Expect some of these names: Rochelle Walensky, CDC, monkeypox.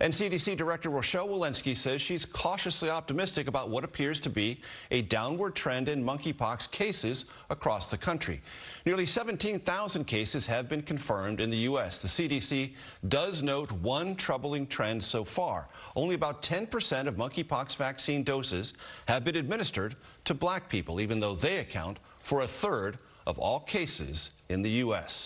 And CDC Director Rochelle Walensky says she's cautiously optimistic about what appears to be a downward trend in monkeypox cases across the country. Nearly 17,000 cases have been confirmed in the U.S. The CDC does note one troubling trend so far. Only about 10% of monkeypox vaccine doses have been administered to black people, even though they account for a third of all cases in the U.S.